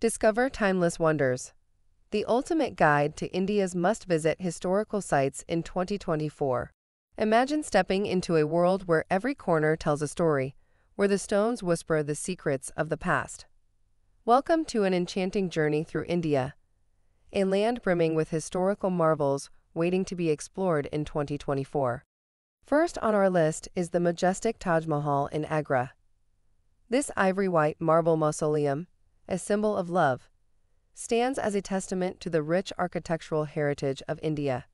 Discover timeless wonders. The ultimate guide to India's must-visit historical sites in 2024. Imagine stepping into a world where every corner tells a story, where the stones whisper the secrets of the past. Welcome to an enchanting journey through India, a land brimming with historical marvels waiting to be explored in 2024. First on our list is the majestic Taj Mahal in Agra. This ivory-white marble mausoleum, a symbol of love, stands as a testament to the rich architectural heritage of India.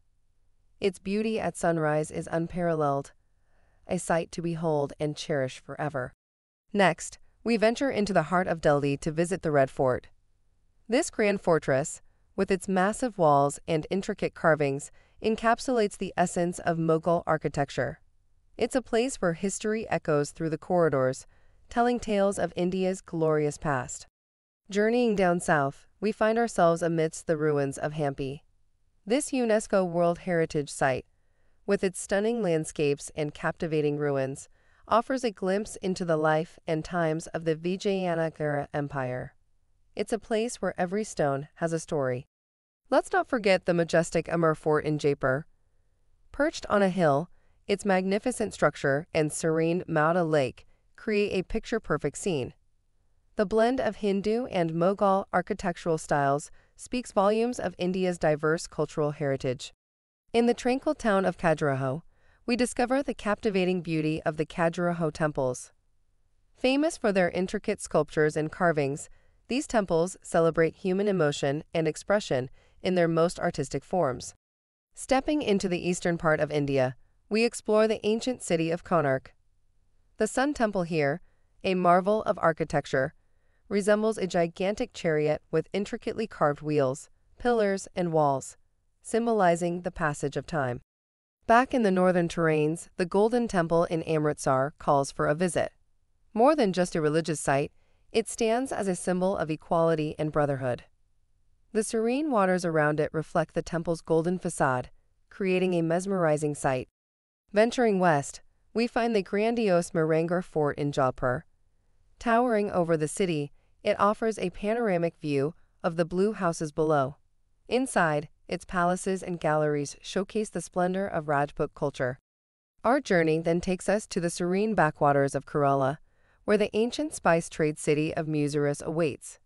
Its beauty at sunrise is unparalleled, a sight to behold and cherish forever. Next, we venture into the heart of Delhi to visit the Red Fort. This grand fortress, with its massive walls and intricate carvings, encapsulates the essence of Mughal architecture. It's a place where history echoes through the corridors, telling tales of India's glorious past. Journeying down south, we find ourselves amidst the ruins of Hampi. This UNESCO World Heritage Site, with its stunning landscapes and captivating ruins, offers a glimpse into the life and times of the Vijayanagara Empire. It's a place where every stone has a story. Let's not forget the majestic Amer Fort in Jaipur. Perched on a hill, its magnificent structure and serene Maota Lake create a picture-perfect scene. The blend of Hindu and Mughal architectural styles speaks volumes of India's diverse cultural heritage. In the tranquil town of Khajuraho, we discover the captivating beauty of the Khajuraho temples. Famous for their intricate sculptures and carvings, these temples celebrate human emotion and expression in their most artistic forms. Stepping into the eastern part of India, we explore the ancient city of Konark. The Sun Temple here, a marvel of architecture, resembles a gigantic chariot with intricately carved wheels, pillars, and walls, symbolizing the passage of time. Back in the northern terrains, the Golden Temple in Amritsar calls for a visit. More than just a religious site, it stands as a symbol of equality and brotherhood. The serene waters around it reflect the temple's golden facade, creating a mesmerizing sight. Venturing west, we find the grandiose Mehrangarh Fort in Jodhpur. Towering over the city, it offers a panoramic view of the blue houses below. Inside, its palaces and galleries showcase the splendor of Rajput culture. Our journey then takes us to the serene backwaters of Kerala, where the ancient spice trade city of Musiris awaits.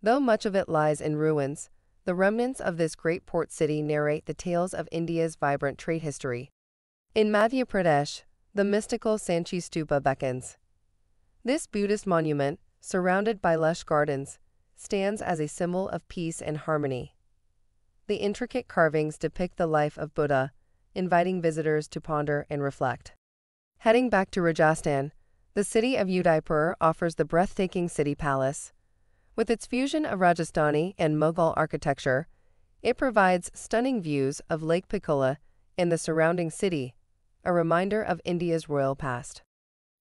Though much of it lies in ruins, the remnants of this great port city narrate the tales of India's vibrant trade history. In Madhya Pradesh, the mystical Sanchi Stupa beckons. This Buddhist monument, surrounded by lush gardens, stands as a symbol of peace and harmony. The intricate carvings depict the life of Buddha, inviting visitors to ponder and reflect. Heading back to Rajasthan, the city of Udaipur offers the breathtaking city palace. With its fusion of Rajasthani and Mughal architecture, it provides stunning views of Lake Pichola and the surrounding city, a reminder of India's royal past.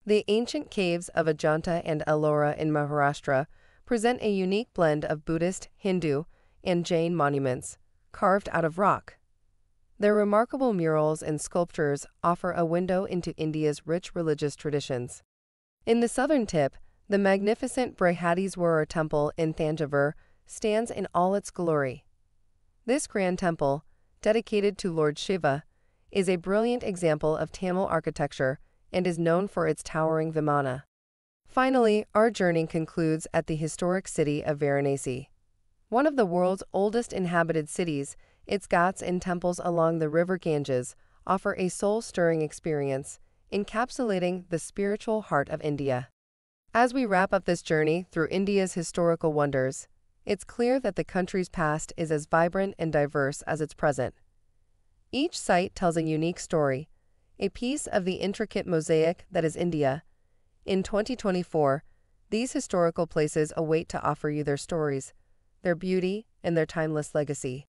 The ancient caves of Ajanta and Ellora in Maharashtra present a unique blend of Buddhist, Hindu, and Jain monuments, carved out of rock. Their remarkable murals and sculptures offer a window into India's rich religious traditions. In the southern tip, the magnificent Brihadeeswara temple in Thanjavur stands in all its glory. This grand temple, dedicated to Lord Shiva, is a brilliant example of Tamil architecture and is known for its towering Vimana. Finally, our journey concludes at the historic city of Varanasi. One of the world's oldest inhabited cities, its ghats and temples along the river Ganges offer a soul-stirring experience, encapsulating the spiritual heart of India. As we wrap up this journey through India's historical wonders, it's clear that the country's past is as vibrant and diverse as its present. Each site tells a unique story, a piece of the intricate mosaic that is India. In 2024, these historical places await to offer you their stories, their beauty, and their timeless legacy.